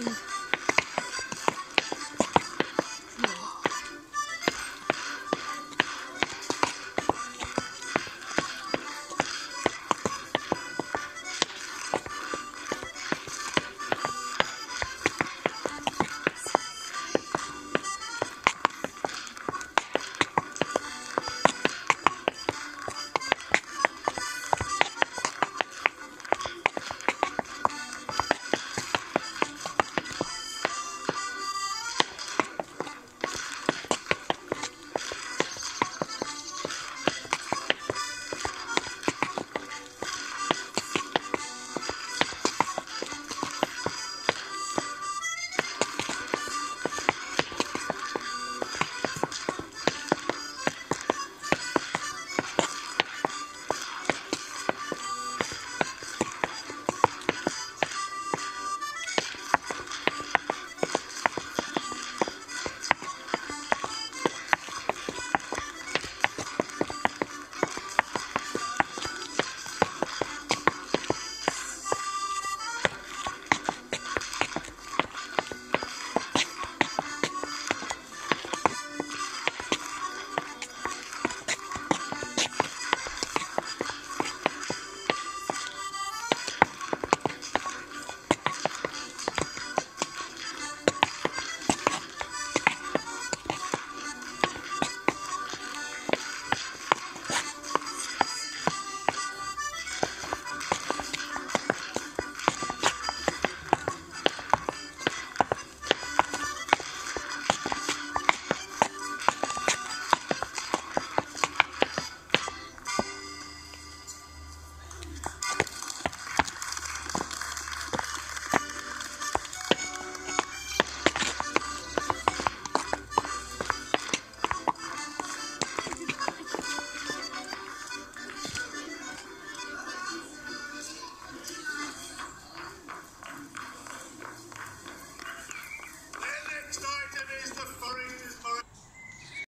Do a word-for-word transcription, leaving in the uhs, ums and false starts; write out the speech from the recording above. things.